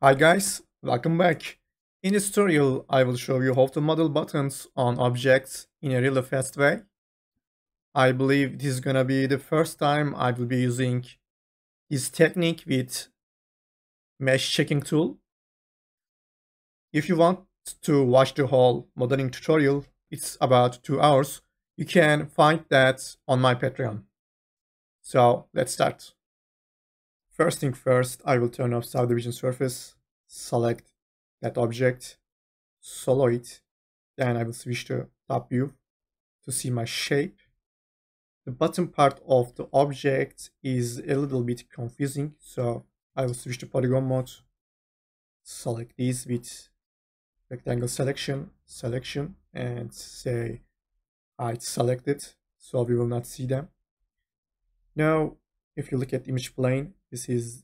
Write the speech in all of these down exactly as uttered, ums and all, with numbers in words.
Hi guys, welcome back. In this tutorial, I will show you how to model buttons on objects in a really fast way. I believe this is gonna be the first time I will be using this technique with mesh checking tool. If you want to watch the whole modeling tutorial, it's about two hours. You can find that on my Patreon. So let's start. First thing first, I will turn off subdivision surface, select that object, solo it, then I will switch to top view to see my shape. The bottom part of the object is a little bit confusing, so I will switch to polygon mode, select these with rectangle selection, selection, and say height selected, so we will not see them. Now, if you look at image plane, this is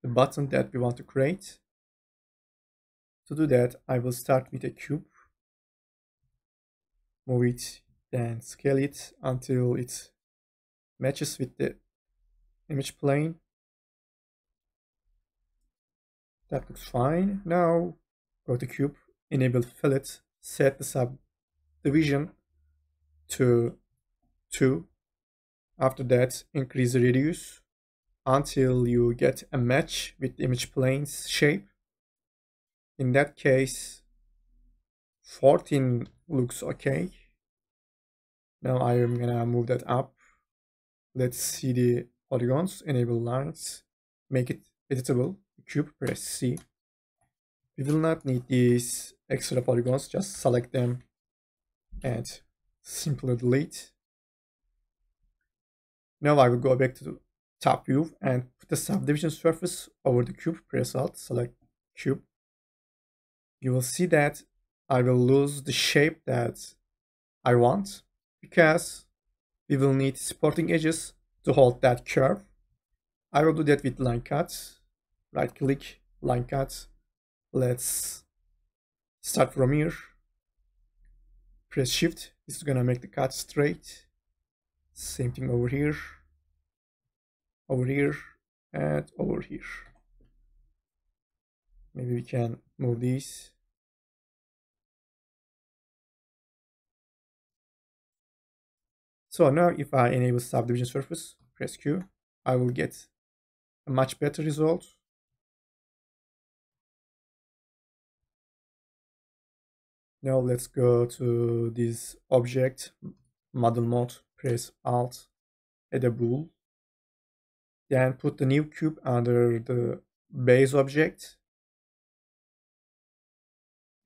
the button that we want to create. To do that, I will start with a cube, move it, then scale it until it matches with the image plane. That looks fine. Now go to cube, enable fillet, set the subdivision to two. After that, increase the radius until you get a match with the image plane's shape. In that case, fourteen looks okay. Now I am gonna move that up. Let's see the polygons, enable lines, make it editable, cube, press C. We will not need these extra polygons, just select them and simply delete. Now I will go back to the top view and put the subdivision surface over the cube, press Alt, select cube. You will see that I will lose the shape that I want because we will need supporting edges to hold that curve. I will do that with line cuts. Right click, line cuts. Let's start from here. Press Shift. This is gonna make the cut straight. Same thing over here, over here, and over here. Maybe we can move these. So now if I enable subdivision surface, press Q, I will get a much better result. Now let's go to this object, model mode. Press Alt, add a bool, then put the new cube under the base object.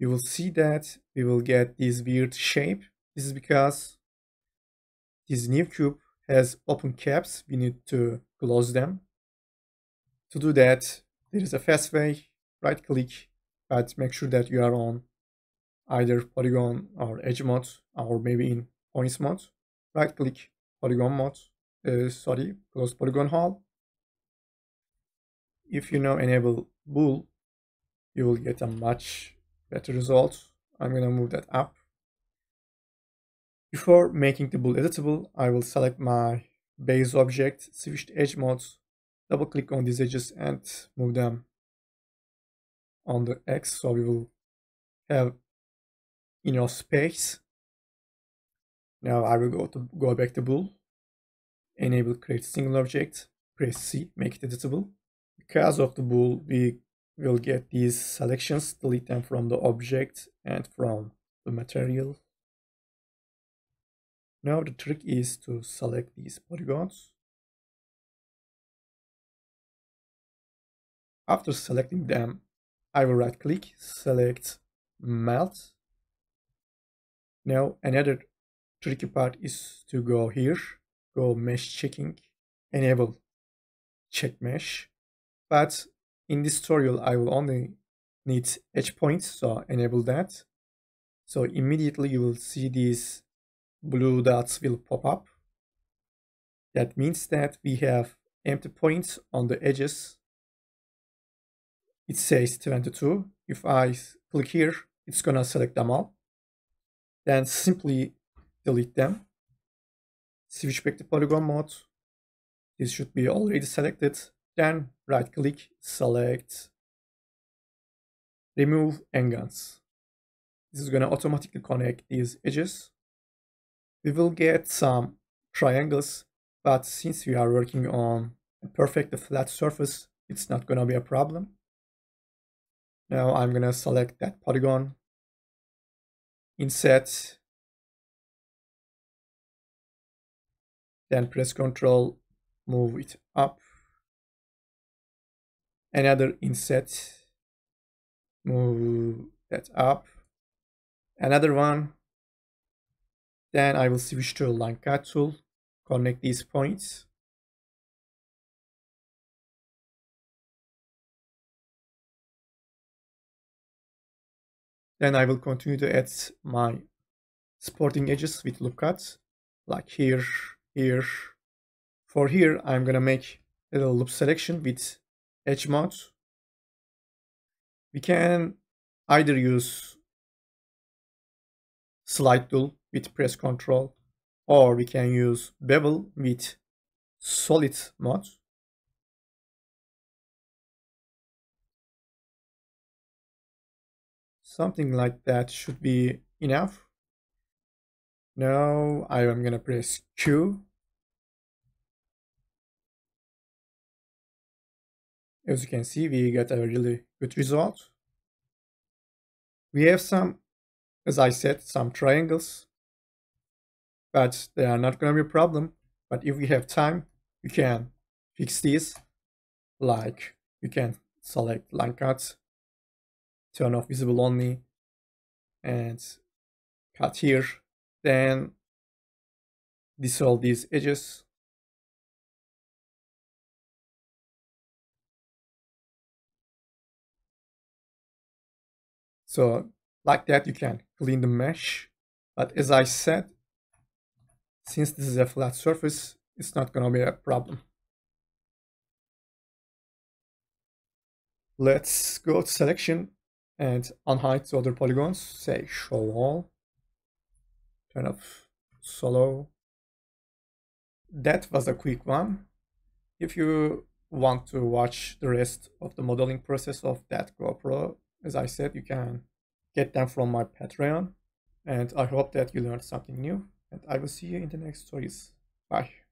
You will see that we will get this weird shape. This is because this new cube has open caps. We need to close them. To do that, there is a fast way. Right click, but make sure that you are on either polygon or edge mode, or maybe in points mode. Right click, polygon mode, uh, sorry, close polygon hull. If you now enable bool, you will get a much better result. I'm gonna move that up. Before making the bool editable, I will select my base object, switch to edge mode, double click on these edges and move them on the X, so we will have enough space. Now I will go to go back to bool, enable create single object, press C, make it editable. Because of the bool, we will get these selections, delete them from the object and from the material. Now the trick is to select these polygons. After selecting them, I will right click, select melt. Now another tricky part is to go here, go mesh checking, enable check mesh, but in this tutorial I will only need edge points, so enable that. So immediately you will see these blue dots will pop up. That means that we have empty points on the edges. It says twenty-two. If I click here, it's gonna select them all, then simply delete them. Switch back to polygon mode. This should be already selected. Then right click, select remove handguns. This is going to automatically connect these edges. We will get some triangles, but since we are working on a perfect flat surface, it's not going to be a problem. Now I'm going to select that polygon, insert, then press Ctrl, move it up, another insert, move that up, another one, then I will switch to line cut tool, connect these points. Then I will continue to add my supporting edges with loop cuts, like here, here. For here, I'm gonna make a little loop selection with edge mode. We can either use slide tool with press Ctrl, or we can use bevel with solid mode. Something like that should be enough. Now I am gonna press Q. As you can see, we got a really good result. We have some, as I said, some triangles, but they are not gonna be a problem. But if we have time, we can fix these. Like we can select line cuts, turn off visible only, and cut here, then dissolve these edges. So like that, you can clean the mesh. But as I said, since this is a flat surface, it's not gonna be a problem. Let's go to selection and unhide the other polygons, say show all, turn off solo. That was a quick one. If you want to watch the rest of the modeling process of that GoPro, as I said, you can get them from my Patreon. And I hope that you learned something new, and I will see you in the next stories. Bye.